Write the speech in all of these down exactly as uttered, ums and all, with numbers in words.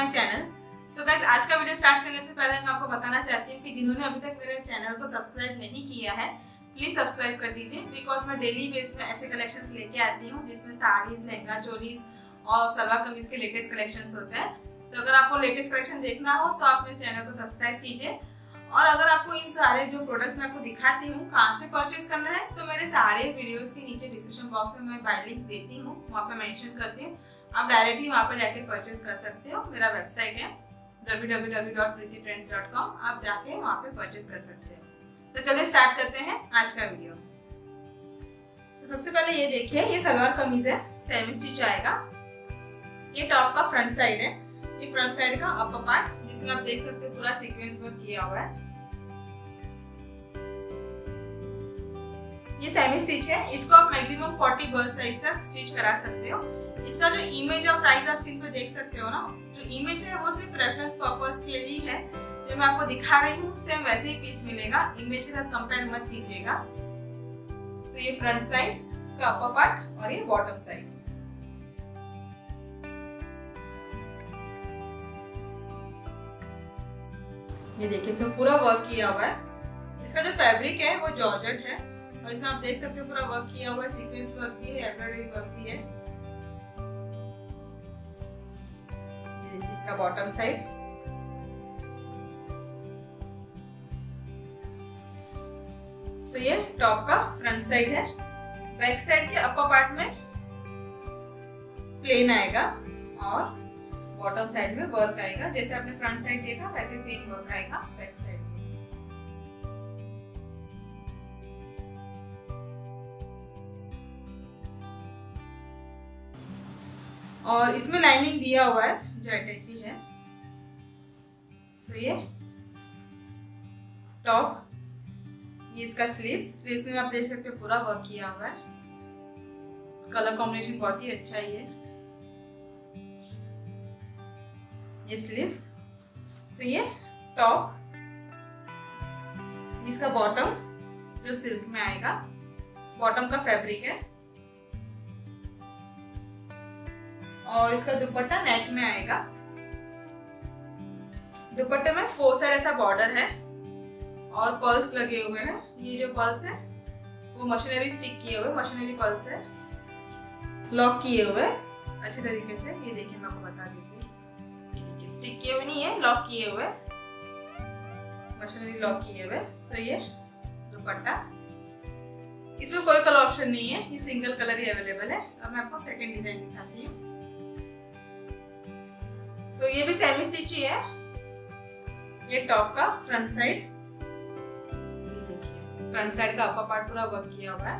My channel. So guys, आज का video start करने से पहले मैं आपको बताना चाहती हूँ कि जिन्होंने अभी तक मेरे चैनल को सब्सक्राइब नहीं किया है प्लीज सब्सक्राइब कर दीजिए, बिकॉज मैं डेली बेस में ऐसे कलेक्शंस लेके आती हूँ जिसमें साड़ीज, लहंगा, चोलीज और सलवार कमीज के लेटेस्ट कलेक्शंस होते हैं। तो अगर आपको लेटेस्ट कलेक्शन देखना हो तो आप मेरे चैनल को सब्सक्राइब कीजिए। और अगर आपको इन सारे जो प्रोडक्ट्स मैं आपको दिखाती हूँ कहाँ से परचेज करना है तो मेरे सारे वीडियोस के नीचे डिस्क्रिप्शन बॉक्स में मैं बाय लिंक देती हूँ, वहाँ पे मेंशन करती हूँ, आप डायरेक्टली वहाँ पर जाके परचेज कर सकते हो। मेरा वेबसाइट है W W W dot Preeti trends dot com, आप जाके वहाँ पे परचेज कर सकते हो। तो चलिए स्टार्ट करते हैं आज का वीडियो। तो सबसे पहले ये देखिए, ये सलवार कमीज है, सेमी स्टिच आएगा। ये टॉप का फ्रंट साइड है, ये फ्रंट साइड का अपर पार्ट जिसमें आप देख सकते हैं पूरा सीक्वेंस वर्क किया हुआ है। ये सेमी स्टिच है, इसको आप मैक्सिमम चालीस बर्स्ट साइज तक स्टिच करा सकते हो। इसका जो इमेज और प्राइस आप स्क्रीन पे देख सकते हो ना, जो इमेज है वो सिर्फ रेफरेंस पर्पस के लिए है। जो मैं आपको दिखा रही हूँ सेम वैसे ही पीस मिलेगा, इमेज के साथ कंपेयर मत कीजिएगा। सो ये फ्रंट साइड, इसका अपर पार्ट और ये बॉटम साइड। ये देखिए, इसमें पूरा वर्क किया हुआ है। इसका जो फैब्रिक है वो जॉर्जेट है और इसमें आप देख सकते हो पूरा वर्क किया हुआ है, सीक्वेंस वर्क भी है, एम्ब्रॉयडरी वर्क भी है। ये देखिए इसका बॉटम साइड। सो so, ये टॉप का फ्रंट साइड है। बैक साइड के अपर पार्ट में प्लेन आएगा और बॉटम साइड में वर्क आएगा। जैसे आपने फ्रंट साइड देखा वैसे सेम वर्क आएगा बैक साइड। और इसमें लाइनिंग दिया हुआ है जो अटैची है। सो ये टॉप, ये इसका स्लीव्स, स्लीव्स में आप देख सकते हो पूरा वर्क किया हुआ है। कलर कॉम्बिनेशन बहुत ही अच्छा ही है। ये स्लीव्स, सो ये टॉप, इसका बॉटम जो सिल्क में आएगा, बॉटम का फैब्रिक है। और इसका दुपट्टा नेट में आएगा। दुपट्टे में फोर साइड ऐसा बॉर्डर है और पर्ल्स लगे हुए हैं। ये जो पर्ल्स है वो मशीनरी स्टिक किए हुए, मशीनरी पर्ल्स है, लॉक किए हुए अच्छे तरीके से। ये देखिए, मैं आपको बता देती हूँ, स्टिक किए हुए नहीं है, लॉक किए हुए, मशीनरी लॉक किए हुए। सो ये दुपट्टा, इसमें कोई कलर ऑप्शन नहीं है, ये सिंगल कलर ही अवेलेबल है। अब मैं आपको सेकंड डिजाइन दिखाती हूँ। सो ये भी सेमी स्टिच ही है। ये टॉप का फ्रंट साइड, ये देखिए फ्रंट साइड का अपर पार्ट पूरा वर्क किया हुआ है।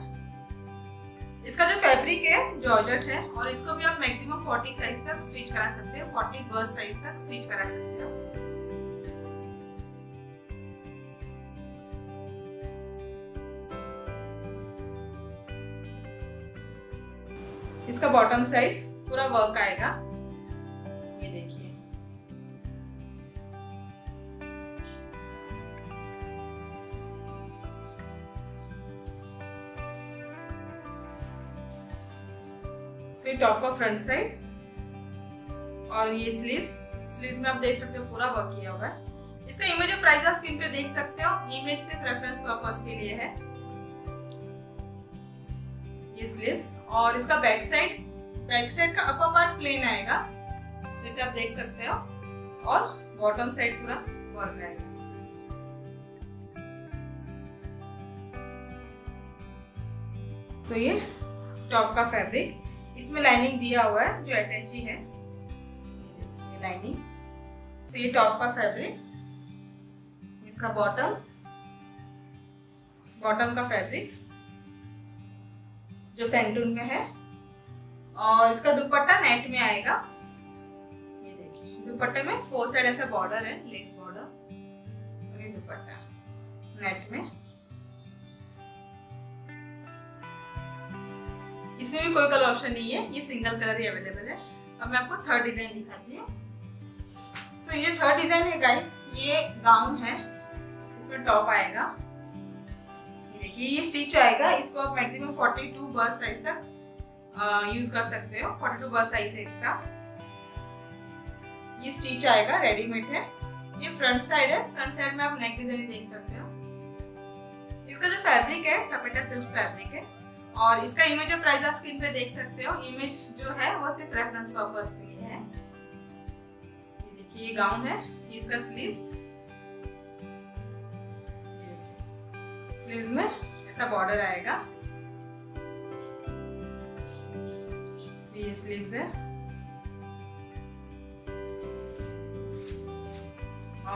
इसका जो फैब्रिक है जॉर्जेट है और इसको भी आप मैक्सिमम चालीस साइज तक स्टिच करा सकते हो, चालीस बर्स्ट साइज तक स्टिच करा सकते हो। इसका बॉटम साइड पूरा वर्क आएगा। ये देखिए, टॉप का फ्रंट साइड और ये स्लीव्स, स्लीव्स में आप देख सकते हो पूरा वर्क किया हुआ है। इसका इमेज और प्राइस आप स्क्रीन पे देख सकते हो, इमेज सिर्फ रेफरेंस पर्पस के लिए है। ये स्लीव्स और इसका बैक साइड, बैक साइड का अपर पार्ट प्लेन आएगा जैसे आप देख सकते हो और बॉटम साइड पूरा वर्क आएगा। तो ये टॉप का फैब्रिक, इसमें लाइनिंग दिया हुआ है जो अटैची है, ये लाइनिंग। सो ये टॉप का फैब्रिक, इसका बॉटम, बॉटम का फैब्रिक जो सेंटून में है और इसका दुपट्टा नेट में आएगा। ये देखिए, दुपट्टे में फोर साइड ऐसा बॉर्डर है, लेस बॉर्डर, और ये दुपट्टा नेट में। इसमें भी कोई कलर ऑप्शन नहीं है, ये सिंगल कलर ही अवेलेबल है। अब मैं आपको थर्ड डिजाइन दिखाती हूँ। सो ये थर्ड डिजाइन है गाइस, ये गाउन है, इसमें टॉप आएगा। देखिए ये स्टिच आएगा, इसको आप मैक्सिमम बयालीस बर्स्ट साइज तक यूज कर सकते हो, बयालीस बर्स्ट साइज है इसका। ये स्टिच आएगा, रेडीमेड है। ये फ्रंट साइड है, फ्रंट साइड में आप नेक डिजाइन देख सकते हो। इसका जो फैब्रिक है लपेटा सिल्क फैब्रिक है और इसका इमेज और प्राइस आप स्क्रीन पे देख सकते हो। इमेज जो है वो सिर्फ रेफरेंस पर्पस के लिए है। ये देखिए ये गाउन है, इसका स्लीव्स स्लीव्स में ऐसा बॉर्डर आएगा। ये स्लीव्स है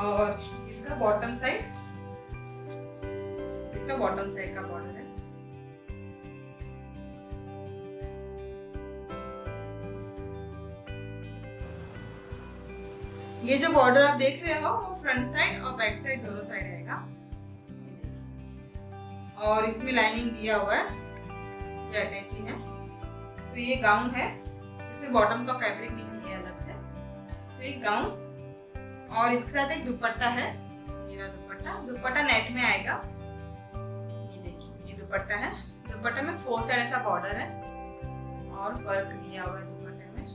और इसका बॉटम साइड इसका बॉटम साइड का बॉर्डर है। ये जो बॉर्डर आप देख रहे हो वो फ्रंट साइड और बैक साइड दोनों साइड रहेगा और इसमें लाइनिंग दिया हुआ है, ये अटैचिंग है। तो ये गाउन है, जैसे बॉटम का फैब्रिक नहीं दिया अलग से। तो ये गाउन और इसके साथ एक दुपट्टा है, मेरा दुपट्टा दुपट्टा नेट में आएगा। ये देखिए ये दुपट्टा है, दुपट्टे में फोर साइड ऐसा बॉर्डर है और वर्क दिया हुआ है दुपट्टे में।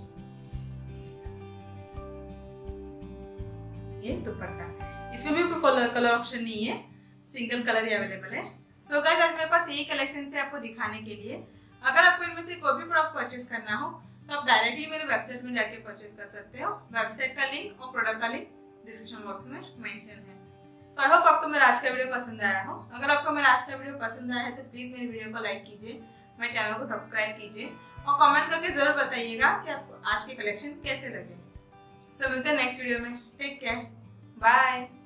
ये दुपट्टा, इसमें भी कोई कलर कलर ऑप्शन नहीं है, सिंगल कलर ही अवेलेबल है। सो गाइस आज मेरे पास यही कलेक्शन है आपको दिखाने के लिए। अगर आपको इनमें से कोई भी प्रोडक्ट परचेस करना हो तो आप डायरेक्टली मेरे वेबसाइट में जाके परचेस कर सकते हो। वेबसाइट का लिंक और प्रोडक्ट का लिंक डिस्क्रिप्शन बॉक्स में मेंशन है। सो आई होप आपको मेरा आज का वीडियो पसंद आया हो। अगर आपको मेरा आज का वीडियो पसंद आया है तो प्लीज़ मेरे वीडियो को लाइक कीजिए, मेरे चैनल को सब्सक्राइब कीजिए और कॉमेंट करके ज़रूर बताइएगा कि आपको आज के कलेक्शन कैसे लगे। सो मिलते हैं नेक्स्ट वीडियो में। Take care, bye.